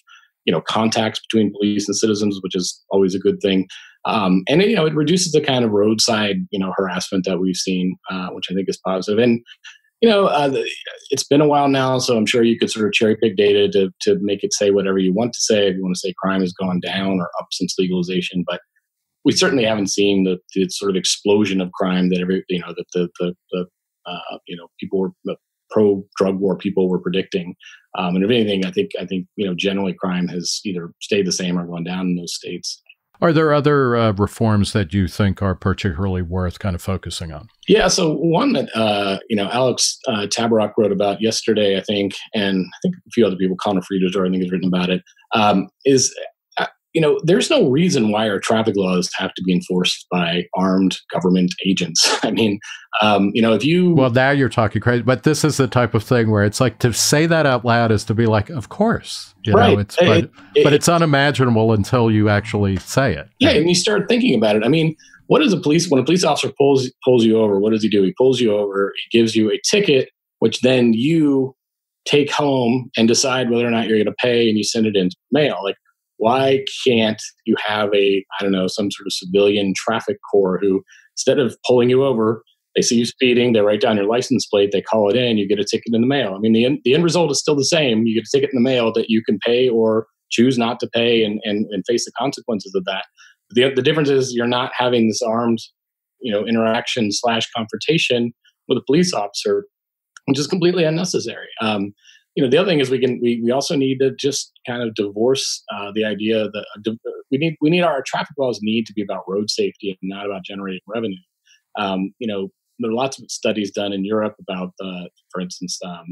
you know contacts between police and citizens, which is always a good thing. Um, and, you know, it reduces the kind of roadside, you know, harassment that we've seen, uh, which I think is positive. And, you know, uh, the, it's been a while now, so I'm sure you could sort of cherry pick data to, to make it say whatever you want to say. If you want to say crime has gone down or up since legalization, but we certainly haven't seen the, the sort of explosion of crime that every, you know, that the, the, the uh, you know, people were pro-drug war people were predicting. Um, and if anything, I think I think you know generally crime has either stayed the same or gone down in those states. Are there other uh, reforms that you think are particularly worth kind of focusing on? Yeah, so one that uh, you know Alex uh, Tabarrok wrote about yesterday, I think, and I think a few other people, Connor Friedrichsdorf, I think, has written about it. Um, is you know, there's no reason why our traffic laws have to be enforced by armed government agents. I mean, um, you know, if you... Well, now you're talking crazy, but this is the type of thing where it's like to say that out loud is to be like, of course, you right. know, it's, it, but, it, it, but it's unimaginable until you actually say it. Yeah. And you start thinking about it. I mean, what is a police, when a police officer pulls, pulls you over, what does he do? He pulls you over, he gives you a ticket, which then you take home and decide whether or not you're going to pay, and you send it in mail. Like, why can't you have a, I don't know, some sort of civilian traffic corps who, instead of pulling you over, they see you speeding, they write down your license plate, they call it in, you get a ticket in the mail. I mean, the end, the end result is still the same. You get a ticket in the mail that you can pay or choose not to pay and, and, and face the consequences of that. The, the difference is you're not having this armed, you know, interaction slash confrontation with a police officer, which is completely unnecessary. Um, You know, the other thing is we can we, we also need to just kind of divorce uh, the idea that uh, we need we need our traffic laws need to be about road safety and not about generating revenue. Um, you know, there are lots of studies done in Europe about, uh, for instance, um,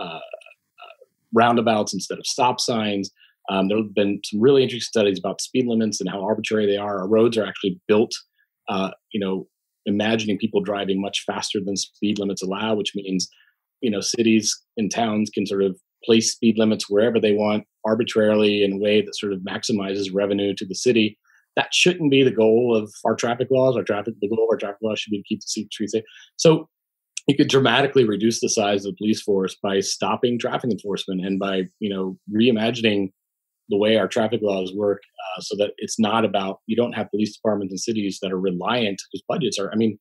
uh, uh, roundabouts instead of stop signs. Um, there have been some really interesting studies about speed limits and how arbitrary they are. Our roads are actually built, uh, you know, imagining people driving much faster than speed limits allow, which means, you know, cities and towns can sort of place speed limits wherever they want arbitrarily in a way that sort of maximizes revenue to the city. That shouldn't be the goal of our traffic laws. Our traffic, the goal of our traffic laws should be to keep the streets safe. So you could dramatically reduce the size of the police force by stopping traffic enforcement and by, you know, reimagining the way our traffic laws work uh, so that it's not about, you don't have police departments in cities that are reliant because budgets are, I mean,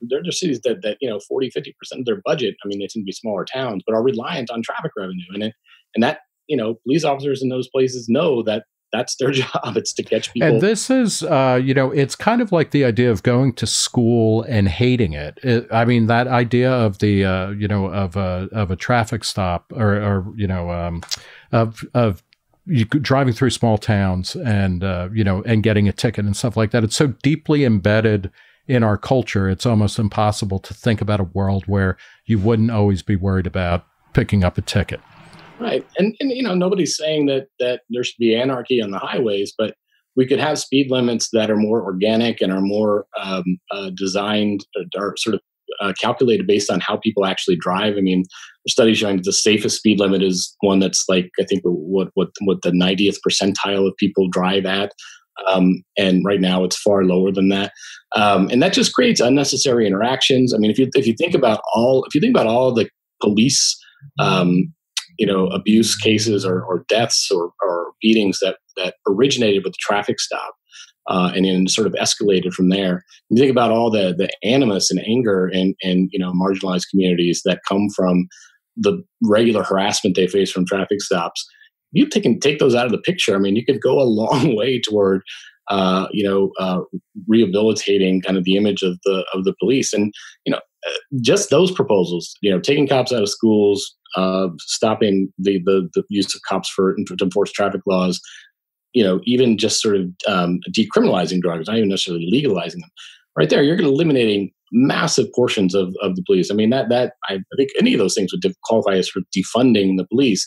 there are cities that, that, you know, forty, fifty percent of their budget, I mean, they tend to be smaller towns, but are reliant on traffic revenue. And it, and that, you know, police officers in those places know that that's their job. It's to catch people. And this is, uh, you know, it's kind of like the idea of going to school and hating it. it I mean, that idea of the, uh, you know, of a, of a traffic stop or, or you know, um, of, of, you driving through small towns and, uh, you know, and getting a ticket and stuff like that. It's so deeply embedded in our culture, it's almost impossible to think about a world where you wouldn't always be worried about picking up a ticket. Right. And, and you know, nobody's saying that that there should be anarchy on the highways, but we could have speed limits that are more organic and are more um, uh, designed or sort of uh, calculated based on how people actually drive. I mean, there's studies showing that the safest speed limit is one that's like, I think, what what, what the ninetieth percentile of people drive at. Um, and right now it's far lower than that. Um, and that just creates unnecessary interactions. I mean, if you, if you think about all, if you think about all the police, um, you know, abuse cases or, or deaths or, or beatings that, that originated with the traffic stop, uh, and then sort of escalated from there. You think about all the, the animus and anger and, and, you know, marginalized communities that come from the regular harassment they face from traffic stops. You can take those out of the picture. I mean, you could go a long way toward, uh, you know, uh, rehabilitating kind of the image of the of the police, and you know, just those proposals. You know, taking cops out of schools, uh, stopping the, the the use of cops for to enforce traffic laws. You know, even just sort of um, decriminalizing drugs, not even necessarily legalizing them. Right there, you're eliminating massive portions of of the police. I mean, that that I think any of those things would qualify as for defunding the police.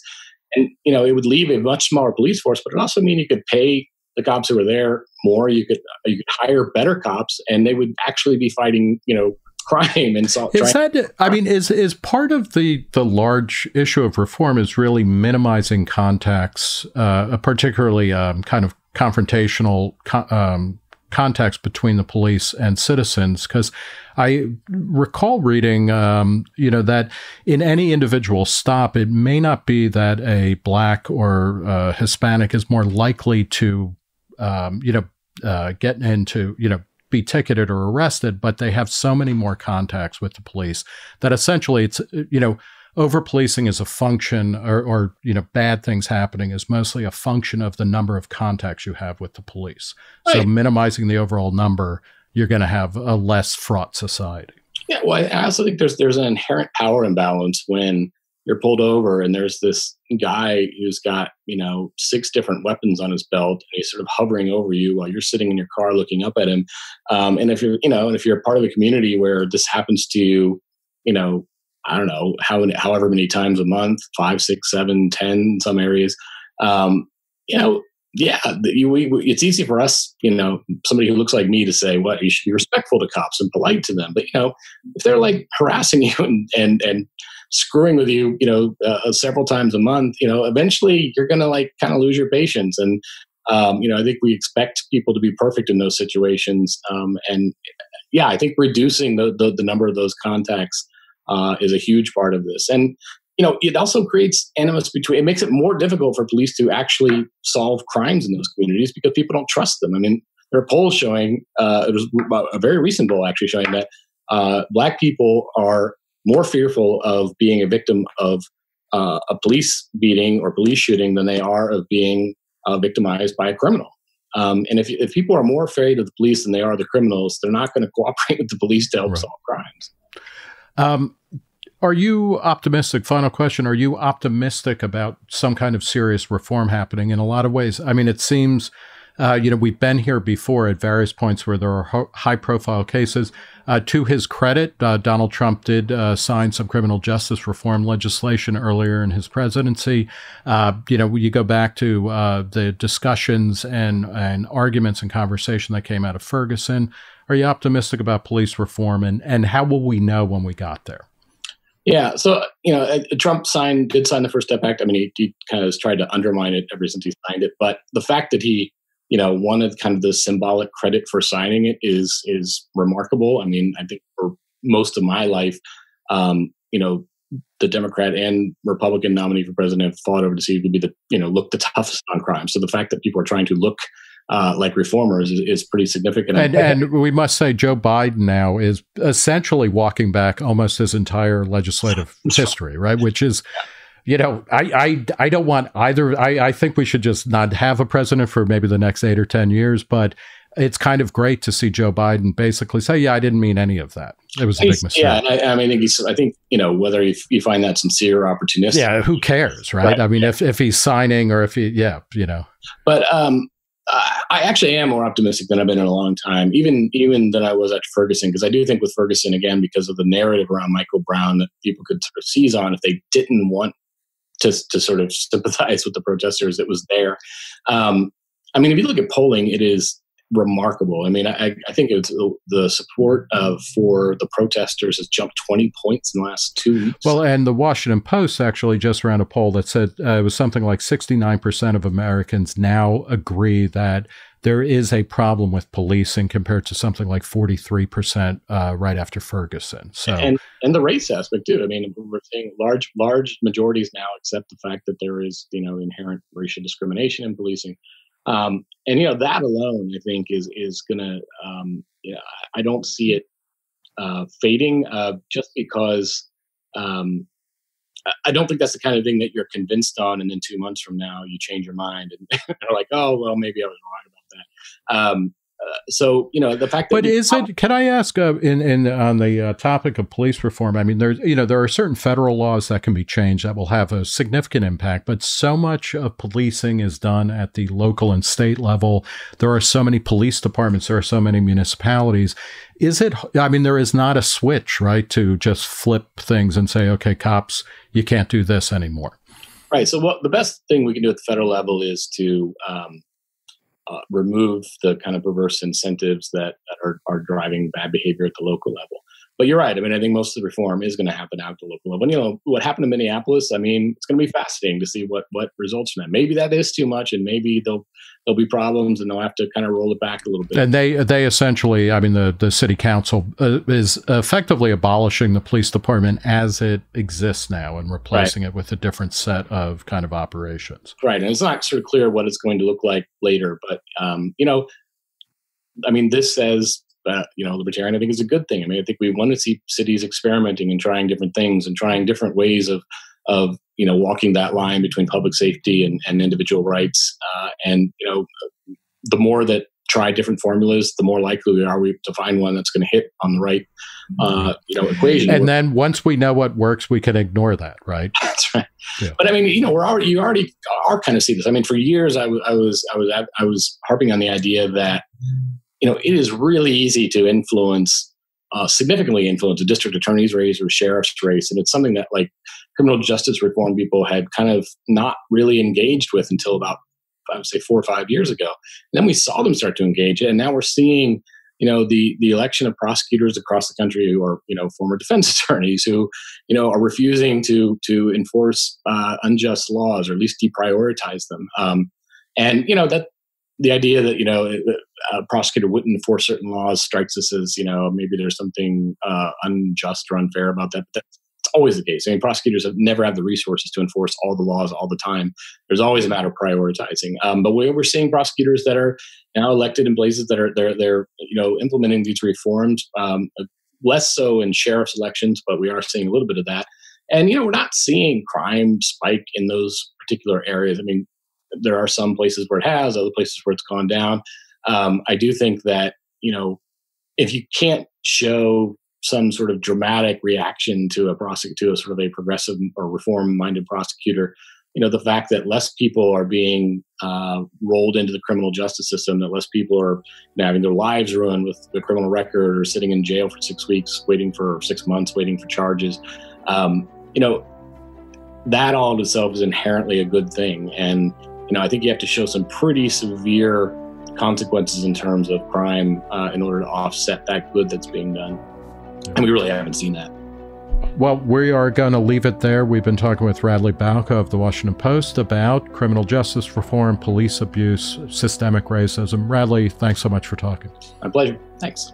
And, you know, it would leave a much smaller police force, but it also mean you could pay the cops who were there more. You could you could hire better cops and they would actually be fighting, you know, crime and solve. Is that, I mean, is, is part of the, the large issue of reform is really minimizing contacts, uh, particularly um, kind of confrontational co um, contacts between the police and citizens? Because I recall reading, um, you know, that in any individual stop, it may not be that a Black or uh, Hispanic is more likely to, um, you know, uh, get into, you know, be ticketed or arrested, but they have so many more contacts with the police that essentially it's, you know, over-policing is a function, or, or, you know, bad things happening is mostly a function of the number of contacts you have with the police. Right. So minimizing the overall number, you're going to have a less fraught society. Yeah, well, I also think there's there's an inherent power imbalance when you're pulled over and there's this guy who's got, you know, six different weapons on his belt and he's sort of hovering over you while you're sitting in your car looking up at him. Um, and if you're, you know, and if you're a part of a community where this happens to you, you know, I don't know, how, however many times a month, five, six, seven, ten, in some areas, um, you know, yeah, you, we, we, it's easy for us, you know, somebody who looks like me to say, well, you should be respectful to cops and polite to them. But, you know, if they're like harassing you and, and, and screwing with you, you know, uh, several times a month, you know, eventually you're going to like kind of lose your patience. And, um, you know, I think we expect people to be perfect in those situations. Um, and yeah, I think reducing the, the, the number of those contacts uh, is a huge part of this. And, you know, it also creates animus between, it makes it more difficult for police to actually solve crimes in those communities because people don't trust them. I mean, there are polls showing, uh, it was a very recent poll actually showing that uh, Black people are more fearful of being a victim of uh, a police beating or police shooting than they are of being uh, victimized by a criminal. Um, and if, if people are more afraid of the police than they are the criminals, they're not going to cooperate with the police to help right. solve crimes. Um, Are you optimistic, final question, are you optimistic about some kind of serious reform happening in a lot of ways? I mean, it seems, uh, you know, we've been here before at various points where there are high-profile cases. Uh, to his credit, uh, Donald Trump did uh, sign some criminal justice reform legislation earlier in his presidency. Uh, you know, you go back to uh, the discussions and, and arguments and conversation that came out of Ferguson. Are you optimistic about police reform, and, and how will we know when we got there? Yeah, so, you know, Trump signed, did sign the First Step Act. I mean, he, he kind of has tried to undermine it ever since he signed it. But the fact that he, you know, wanted kind of the symbolic credit for signing it is is remarkable. I mean, I think for most of my life, um, you know, the Democrat and Republican nominee for president have fought over to see who would be the, you know, look the toughest on crime. So the fact that people are trying to look Uh, like reformers is, is pretty significant. And, and we must say Joe Biden now is essentially walking back almost his entire legislative history, right? Which is, you know, I, I, I don't want either. I, I think we should just not have a president for maybe the next eight or ten years, but it's kind of great to see Joe Biden basically say, yeah, I didn't mean any of that. It was a he's, big mistake. Yeah, and I, I mean, I think, he's, I think, you know, whether you, you find that sincere or opportunistic. Yeah, who cares, right? right. I mean, yeah. if, if he's signing or if he, yeah, you know. But, um, I actually am more optimistic than I've been in a long time, even even than I was at Ferguson, because I do think with Ferguson, again, because of the narrative around Michael Brown that people could sort of seize on if they didn't want to, to sort of sympathize with the protesters, it was there. Um, I mean, if you look at polling, it is remarkable. I mean, I, I think it's the support of for the protesters has jumped twenty points in the last two weeks. Well, and the Washington Post actually just ran a poll that said uh, it was something like sixty-nine percent of Americans now agree that there is a problem with policing compared to something like forty-three percent uh, right after Ferguson. So, and, and the race aspect too. I mean, we're seeing large, large majorities now accept the fact that there is, you know, inherent racial discrimination in policing. Um, and, you know, that alone, I think, is is going to, um, you know, I don't see it uh, fading uh, just because um, I don't think that's the kind of thing that you're convinced on. And then two months from now, you change your mind and they're like, oh, well, maybe I was wrong about that. Um, uh, so, you know, the fact that. But is it, can I ask uh, in, in on the uh, topic of police reform? I mean, there's, you know, there are certain federal laws that can be changed that will have a significant impact, but so much of policing is done at the local and state level. There are so many police departments. There are so many municipalities. Is it, I mean, there is not a switch, right, to just flip things and say, okay, cops, you can't do this anymore. Right. So what the best thing we can do at the federal level is to, um, Uh, remove the kind of perverse incentives that, that are, are driving bad behavior at the local level. But you're right. I mean, I think most of the reform is going to happen out at the local level. And, you know, what happened in Minneapolis, I mean, it's going to be fascinating to see what what results from that. Maybe that is too much, and maybe they'll there'll be problems, and they'll have to kind of roll it back a little bit. And they they essentially, I mean, the, the city council uh, is effectively abolishing the police department as it exists now and replacing right. it with a different set of kind of operations. Right. And it's not sort of clear what it's going to look like later. But, um, you know, I mean, this says, Uh, you know, libertarian, I think, is a good thing. I mean, I think we want to see cities experimenting and trying different things and trying different ways of, of you know, walking that line between public safety and, and individual rights. Uh, and, you know, the more that try different formulas, the more likely we are we to find one that's going to hit on the right uh, you know, equation. And then once we know what works, we can ignore that, right? That's right. Yeah. But I mean, you know, we're already you already are kind of see this. I mean, for years I, w- I was I was I was harping on the idea that, you know, it is really easy to influence. Uh, significantly influenced a district attorney's race or sheriff's race. And it's something that like criminal justice reform people had kind of not really engaged with until about, I would say, four or five years ago. And then we saw them start to engage it. And now we're seeing, you know, the the election of prosecutors across the country who are, you know, former defense attorneys who, you know, are refusing to to enforce uh, unjust laws or at least deprioritize them. Um, and, you know, that the idea that, you know, a prosecutor wouldn't enforce certain laws strikes us as, you know, maybe there's something uh, unjust or unfair about that. But that's always the case. I mean, prosecutors have never had the resources to enforce all the laws all the time. There's always a matter of prioritizing. Um, but we're seeing prosecutors that are now elected in places that are they're they're you know implementing these reforms. Um, less so in sheriff's elections, but we are seeing a little bit of that. And you know, we're not seeing crime spike in those particular areas. I mean. There are some places where it has, other places where it's gone down. Um, I do think that, you know, if you can't show some sort of dramatic reaction to a prosecutor, to a sort of a progressive or reform-minded prosecutor, you know, the fact that less people are being uh, rolled into the criminal justice system, that less people are you know, having their lives ruined with the criminal record or sitting in jail for six weeks, waiting for six months, waiting for charges, um, you know, that all in itself is inherently a good thing. And you know, I think you have to show some pretty severe consequences in terms of crime uh, in order to offset that good that's being done. And we really haven't seen that. Well, we are going to leave it there. We've been talking with Radley Balko of the Washington Post about criminal justice reform, police abuse, systemic racism. Radley, thanks so much for talking. My pleasure. Thanks.